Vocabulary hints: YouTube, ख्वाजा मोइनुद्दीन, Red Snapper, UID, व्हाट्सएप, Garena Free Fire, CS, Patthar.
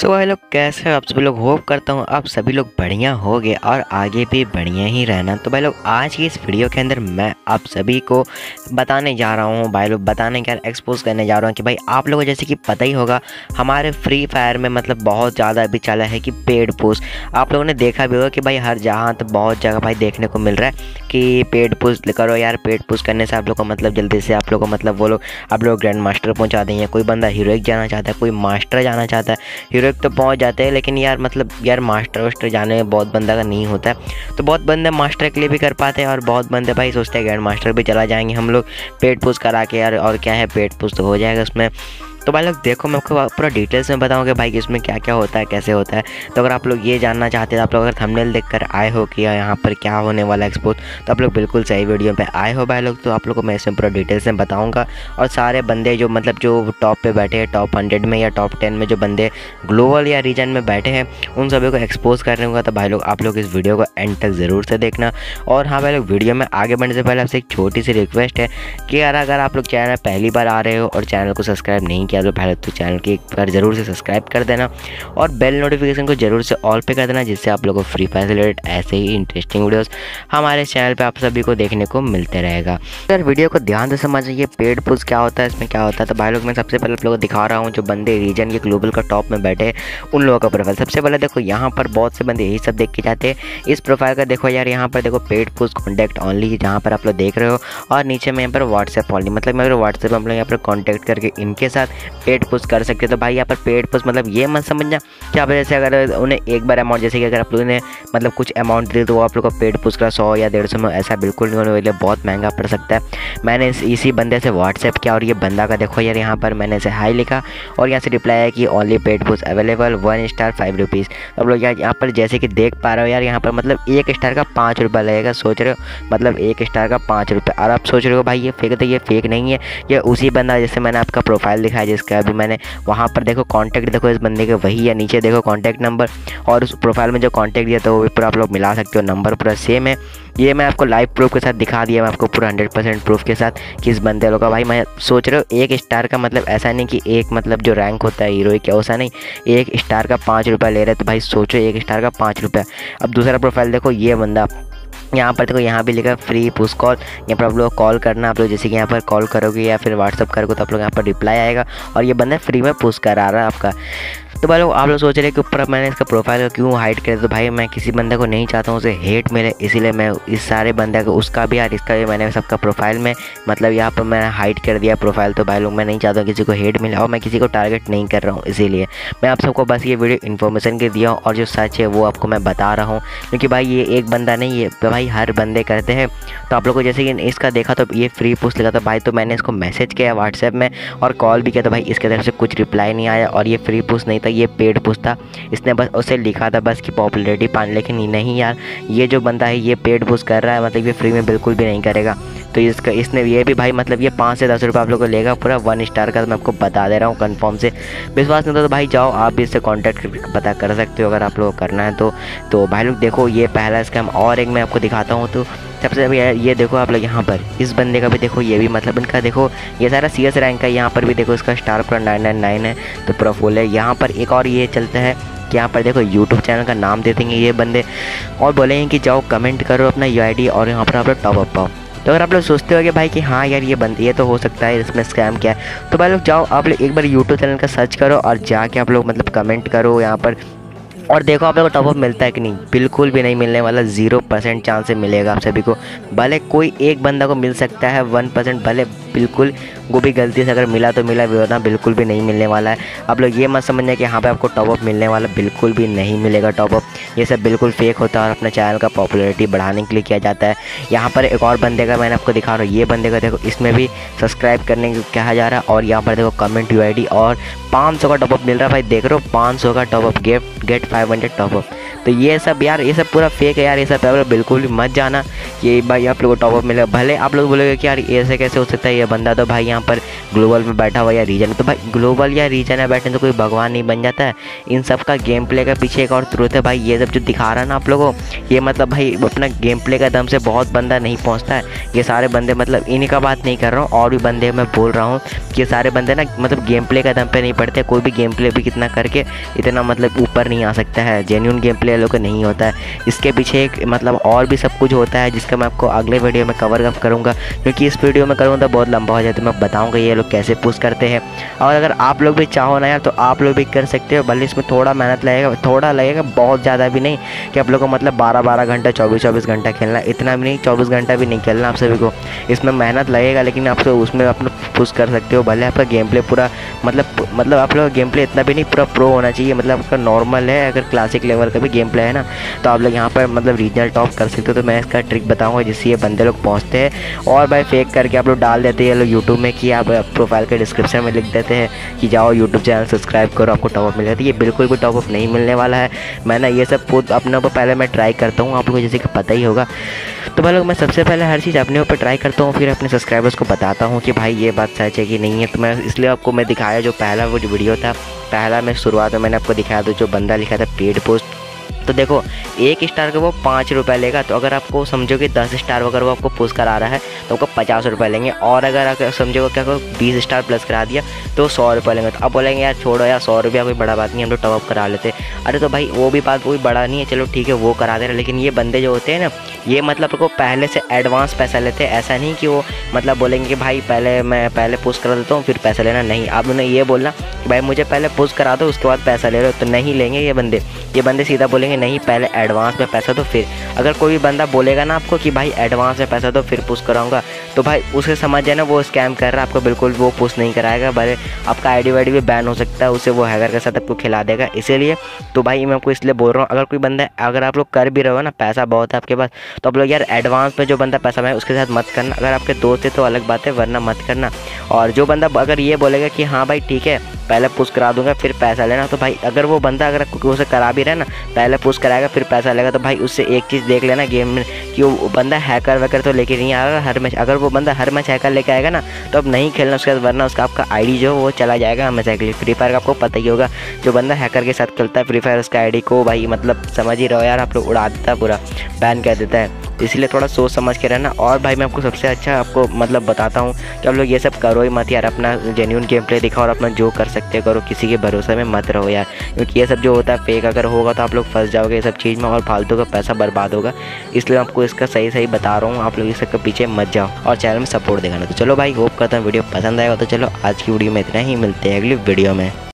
सो भाई लोग कैसे हो आप सभी लोग। होप करता हूँ आप सभी लोग बढ़िया होंगे और आगे भी बढ़िया ही रहना। तो भाई लोग आज की इस वीडियो के अंदर मैं आप सभी को बताने जा रहा हूँ, भाई लोग बताने के एक्सपोज करने जा रहा हूँ कि भाई आप लोगों जैसे कि पता ही होगा हमारे फ्री फायर में मतलब बहुत ज़्यादा अभी चला है कि पेड पुश। आप लोगों ने देखा भी होगा कि भाई हर जहाँ तो बहुत जगह भाई देखने को मिल रहा है कि पेड पुश करो यार। पेड पुश करने से आप लोग को मतलब जल्दी से आप लोग को मतलब वो लोग आप लोग ग्रैंड मास्टर पहुँचा देंगे। कोई बंदा हीरोइक जाना चाहता है, कोई मास्टर जाना चाहता है। हीरोइक तो पहुंच जाते हैं लेकिन यार मतलब यार मास्टर वास्टर जाने में बहुत बंदा का नहीं होता है। तो बहुत बंदे मास्टर के लिए भी कर पाते हैं और बहुत बंदे भाई सोचते हैं ग्रैंड मास्टर भी चला जाएंगे हम लोग पेट पुश करा के यार। और क्या है पेट पुश तो हो जाएगा उसमें। तो भाई लोग देखो मैं आपको पूरा डिटेल्स में बताऊंगा भाई कि इसमें क्या क्या होता है कैसे होता है। तो अगर आप लोग ये जानना चाहते हैं, आप लोग अगर थंबनेल देखकर आए हो कि यहाँ पर क्या होने वाला एक्सपोज, तो आप लोग बिल्कुल सही वीडियो पे आए हो भाई लोग। तो आप लोग को मैं इसमें पूरा डिटेल्स में बताऊंगा और सारे बंदे जो मतलब जो टॉप पे बैठे हैं, टॉप 100 में या टॉप 10 में जो बंदे ग्लोबल या रीजन में बैठे हैं, उन सभी को एक्सपोज करने होगा। तो भाई लोग आप लोग इस वीडियो को एंड तक ज़रूर से देखना। और हाँ भाई लोग वीडियो में आगे बढ़ने से पहले आपसे एक छोटी सी रिक्वेस्ट है कि यार अगर आप लोग चैनल पहली बार आ रहे हो और चैनल को सब्सक्राइब नहीं किया आप लोग भाई लोग तो चैनल की एक बार ज़रूर से सब्सक्राइब कर देना और बेल नोटिफिकेशन को जरूर से ऑल पे कर देना, जिससे आप लोगों को फ्री फायर से रिलेटेड ऐसे ही इंटरेस्टिंग वीडियोस हमारे चैनल पे आप सभी को देखने को मिलते रहेगा। अगर वीडियो को ध्यान से समझिए पेड पुश क्या होता है, इसमें क्या होता है। तो भाई लोग मैं सबसे पहले आप लोगों को दिखा रहा हूँ जो बंदे रीजन के ग्लोबल का टॉप में बैठे उन लोगों का प्रोफाइल। सबसे पहले देखो यहाँ पर बहुत से बंदे यही सब देख के जाते हैं इस प्रोफाइल का। देखो यार यहाँ पर देखो पेड पुश कॉन्टैक्ट ऑनली जहाँ पर आप लोग देख रहे हो और नीचे में यहाँ पर व्हाट्सएप ऑनली मतलब मेरे व्हाट्सएप हम लोग यहाँ पर कॉन्टैक्ट करके इनके साथ पेड पुश कर सकते हो। तो भाई यहाँ पर पेड पुश मतलब ये मत समझना कि आप जैसे अगर उन्हें एक बार अमाउंट जैसे कि अगर आप लोगों ने मतलब कुछ अमाउंट दे तो वो आप लोग का पेड पुश करा 100 या 150 में, ऐसा बिल्कुल नहीं होने वाले, बहुत महंगा पड़ सकता है। मैंने इसी बंदे से व्हाट्सएप किया और ये बंदा का देखो यार यहाँ पर मैंने इसे हाई लिखा और यहाँ से रिप्लाई है कि only paid push available 1 star 5 rupees. आप लोग यार यहाँ पर जैसे कि देख पा रहे हो यार यहाँ पर मतलब 1 स्टार का 5 रुपये लगेगा। सोच रहे हो मतलब 1 स्टार का 5 रुपये और आप सोच रहे हो भाई ये फेक, तो ये फेक नहीं है, ये उसी बंदा जैसे मैंने आपका प्रोफाइल दिखाया जिसका अभी मैंने वहाँ पर देखो कांटेक्ट देखो इस बंदे के वही है। नीचे देखो कांटेक्ट नंबर और उस प्रोफाइल में जो कांटेक्ट दिया था वो भी पूरा आप लोग मिला सकते हो, नंबर पूरा सेम है। ये मैं आपको लाइव प्रूफ के साथ दिखा दिया, मैं आपको पूरा 100% प्रूफ के साथ कि इस बंदे लोग का भाई मैं सोच रहे हो 1 स्टार का मतलब ऐसा नहीं कि एक मतलब जो रैंक होता है हीरो क्या वैसा नहीं, 1 स्टार का 5 रुपये ले रहे। तो भाई सोचो 1 स्टार का 5 रुपये। अब दूसरा प्रोफाइल देखो ये बंदा यहाँ पर देखो यहाँ भी लिखा फ्री पुश कॉल। यहाँ पर आप लोग कॉल करना, आप लोग जैसे कि यहाँ पर कॉल करोगे या फिर व्हाट्सअप करोगे तो आप लोग यहाँ पर रिप्लाई आएगा और ये बंदा फ्री में पुश करा रहा है आपका। तो भाई लोग आप लोग सोच रहे हैं कि ऊपर मैंने इसका प्रोफाइल क्यों हाइड किया। तो भाई मैं किसी बंदे को नहीं चाहता हूँ उसे हेट मिले, इसीलिए मैं इस सारे बंदे को उसका भी यार इसका भी मैंने सबका प्रोफाइल में मतलब यहाँ पर मैंने हाइड कर दिया प्रोफाइल। तो भाई लोग मैं नहीं चाहता हूँ किसी को हेट मिले और मैं किसी को टारगेट नहीं कर रहा हूँ, इसीलिए मैं आप सबको बस ये वीडियो इन्फॉर्मेशन के दिया हूँ और जो सच है वो आपको मैं बता रहा हूँ। क्योंकि भाई ये एक बंदा नहीं है, भाई हर बंदे करते हैं। तो आप लोग को जैसे कि इसका देखा तो ये फ्री पुश लगा था भाई, तो मैंने इसको मैसेज किया व्हाट्सएप में और कॉल भी किया तो भाई इसके तरफ से कुछ रिप्लाई नहीं आया और ये फ्री पुश नहीं था, ये पेड पुश था। इसने बस उसे लिखा था बस कि पॉपुलैरिटी पाने, लेकिन नहीं यार ये जो बंदा है ये पेड पुश कर रहा है मतलब ये फ्री में बिल्कुल भी नहीं करेगा। तो इसका इसने ये भी भाई मतलब ये 5 से 10 रुपये आप लोग को लेगा पूरा 1 स्टार का। तो मैं आपको बता दे रहा हूँ कन्फर्म से, विश्वास नहीं होता तो भाई जाओ आप भी इससे कॉन्टैक्ट करके पता कर सकते हो अगर आप लोग करना है तो। तो भाई लोग देखो ये पहला स्कैम और एक मैं आपको दिखाता हूँ। तो सबसे अभी ये देखो आप लोग यहाँ पर इस बंदे का भी देखो, ये भी मतलब इनका देखो ये सारा CS रैंक का। यहाँ पर भी देखो इसका स्टार पूरा 999 है तो पूरा फुल है। यहाँ पर एक और ये चलता है कि यहाँ पर देखो YouTube चैनल का नाम दे देंगे ये बंदे और बोलेंगे कि जाओ कमेंट करो अपना UID और यहाँ पर आप लोग टॉपअप पाओ। तो अगर आप लोग सोचते हो कि भाई कि हाँ यार ये बंद ये तो हो सकता है इसमें स्कैम क्या है, तो भाई लोग जाओ आप लोग एक बार YouTube चैनल का सर्च करो और जाके आप लोग मतलब कमेंट करो यहाँ पर और देखो आप लोगों को टॉपअप मिलता है कि नहीं। बिल्कुल भी नहीं मिलने वाला, 0% चांस से मिलेगा आप सभी को। भले कोई एक बंदा को मिल सकता है 1%, भले बिल्कुल वो भी गलती से अगर मिला तो मिला, वरना बिल्कुल भी नहीं मिलने वाला है। आप लोग ये मत समझना कि यहाँ पे आपको टॉपअप मिलने वाला, बिल्कुल भी नहीं मिलेगा टॉपअप। ये सब बिल्कुल फेक होता है और अपने चैनल का पॉपुलैरिटी बढ़ाने के लिए किया जाता है। यहाँ पर एक और बंदे का मैंने आपको दिखा रहा हूँ, ये बंदे का देखो इसमें भी सब्सक्राइब करने को कहा जा रहा है और यहाँ पर देखो कमेंट UID और 500 का टॉपअप मिल रहा है। भाई देख रहे हो 500 का टॉपअप गेट 500 टॉपअप। तो ये सब यार ये सब पूरा फेक है यार, ये सब बिल्कुल भी मत जाना। कि भाई आप लोगों को टॉपअप मिलेगा। भले आप लोग बोलोगे कि यार ऐसे कैसे हो सकता है, ये बंदा तो भाई यहाँ पर ग्लोबल पे बैठा हुआ या रीजन, तो भाई ग्लोबल या रीजन है बैठने तो कोई भगवान नहीं बन जाता है। इन सब का गेम प्ले का पीछे एक और त्रुटि है भाई, ये सब जो दिखा रहा है ना आप लोगों को, ये मतलब भाई अपना गेम प्ले का दम से बहुत बंदा नहीं पहुँचता है। ये सारे बंदे, मतलब इन्हीं का बात नहीं कर रहा हूँ, और भी बंदे मैं बोल रहा हूँ कि सारे बंदे ना मतलब गेम प्ले का दम पर नहीं पढ़ते। कोई भी गेम प्ले भी कितना करके इतना मतलब ऊपर नहीं आ सकता है, जेन्यून गेम प्ले लोग नहीं होता है। इसके पीछे एक मतलब और भी सब कुछ होता है जिसका मैं आपको अगले वीडियो में कवर अप करूँगा, क्योंकि इस वीडियो में करूँगा तो बहुत लंबा हो जाए। तो मैं बताऊँगा ये लोग कैसे पुश करते हैं, और अगर आप लोग भी चाहो ना यार तो आप लोग भी कर सकते हो। भले इसमें थोड़ा मेहनत लगेगा, थोड़ा लगेगा, बहुत ज़्यादा भी नहीं कि आप लोग को मतलब 12-12 घंटा 24-24 घंटा खेलना, इतना भी नहीं, 24 घंटा भी नहीं खेलना आप सभी को। इसमें मेहनत लगेगा लेकिन आप सब उसमें अपना पुश कर सकते हो। भले आपका गेम प्ले पूरा मतलब आप लोग गेम प्ले इतना भी नहीं पूरा प्रो होना चाहिए, मतलब आपका नॉर्मल है, अगर क्लासिक लेवल का भी गेम प्ले है ना तो आप लोग यहाँ पर मतलब रीजनल टॉप कर सकते हो। तो मैं इसका ट्रिक बताऊँगा जिससे ये बंदे लोग पहुँचते हैं। और भाई फेक करके आप लोग डाल देते हैं लोग यूट्यूब में कि आप प्रोफाइल के डिस्क्रिप्शन में लिख देते हैं कि जाओ यूट्यूब चैनल सब्सक्राइब करो आपको टॉपअप मिल जाता है। ये बिल्कुल भी टॉपअप नहीं मिलने वाला है। मैं ना ये सब खुद अपने ऊपर पहले मैं ट्राई करता हूँ, आप लोगों को जैसे कि पता ही होगा। तो भाई लोग मैं सबसे पहले हर चीज़ अपने ऊपर ट्राई करता हूँ, फिर अपने सब्सक्राइबर्स को बताता हूँ कि भाई ये बात सच है कि नहीं है। तो मैं इसलिए आपको मैं दिखाया जो पहला वो वीडियो था, पहला मैं शुरुआत में मैंने आपको दिखाया था जो बंदा लिखा था पेड पोस्ट। तो देखो 1 स्टार का वो 5 रुपये लेगा, तो अगर आपको समझो कि 10 स्टार अगर वो आपको पुश करा रहा है तो आपको 50 रुपये लेंगे। और अगर समझो क्या 20 स्टार प्लस करा दिया तो 100 रुपये लेंगे। तो आप बोलेंगे यार छोड़ो यार 100 रुपया कोई बड़ा बात नहीं, हम लोग टॉप अप करा लेते। अरे तो भाई वो भी बात कोई बड़ा नहीं है, चलो ठीक है वो करा दे रहे। लेकिन ये बंदे जो होते हैं ना ये मतलब आपको पहले से एडवांस पैसा लेते हैं। ऐसा नहीं कि वो मतलब बोलेंगे कि भाई पहले मैं पहले पुश करा देता हूँ फिर पैसा लेना, नहीं। आप उन्हें ये बोलना कि भाई मुझे पहले पुश करा दो उसके बाद पैसा ले लो, तो नहीं लेंगे ये बंदे। ये बंदे सीधा बोलेंगे नहीं पहले एडवांस में पैसा दो फिर। अगर कोई भी बंदा बोलेगा ना आपको कि भाई एडवांस में पैसा दो फिर पुश कराऊंगा, तो भाई उसे समझ जाना वो स्कैम कर रहा है, आपको बिल्कुल वो पुश नहीं कराएगा। भले आपका आईडी वाईडी भी बैन हो सकता है, उसे वो हैकर के साथ आपको खिला देगा। इसीलिए तो भाई मैं आपको इसलिए बोल रहा हूँ, अगर कोई बंदा अगर आप लोग कर भी रहे हो ना, पैसा बहुत है आपके पास, तो आप लोग यार एडवांस में जो बंदा पैसा मांगे उसके साथ मत करना। अगर आपके दोस्त है तो अलग बात है, वरना मत करना। और जो बंदा अगर ये बोलेगा कि हाँ भाई ठीक है पहले पुश करा दूंगा फिर पैसा लेना, तो भाई अगर वो बंदा अगर उसे करा भी रहा है ना पहले पुश कराएगा फिर पैसा लेगा, तो भाई उससे एक चीज़ देख लेना गेम में कि वो बंदा हैकर वगैरह तो लेके नहीं आ रहा हर मैच। अगर वो बंदा हर मैच हैकर लेके आएगा ना तो अब नहीं खेलना उसके साथ, वरना उसका आपका आईडी जो वो चला जाएगा हमें साइकिल। फ्री फायर का आपको पता ही होगा, जो बंदा हैकर के साथ खेलता है फ्री फायर उसका आईडी को भाई मतलब समझ ही रहो यार आप लोग उड़ा देता है, पूरा बैन कर देता है। इसलिए थोड़ा सोच समझ के रहना। और भाई मैं आपको सबसे अच्छा आपको मतलब बताता हूँ कि आप लोग ये सब करो ही मत यार, अपना जेन्यून गेम प्ले दिखाओ और अपना जो कर सकते करो, किसी के भरोसे में मत रहो यार, क्योंकि ये सब जो होता है फेक अगर होगा तो आप लोग फंस जाओगे ये सब चीज़ में और फालतू का पैसा बर्बाद होगा। इसलिए आपको इसका सही सही बता रहा हूँ, आप लोग इस सबके पीछे मत जाओ और चैनल में सपोर्ट दिखाना। तो चलो भाई होप करता हूँ वीडियो पसंद आएगा। तो चलो आज की वीडियो में इतना ही, मिलते हैं अगली वीडियो में।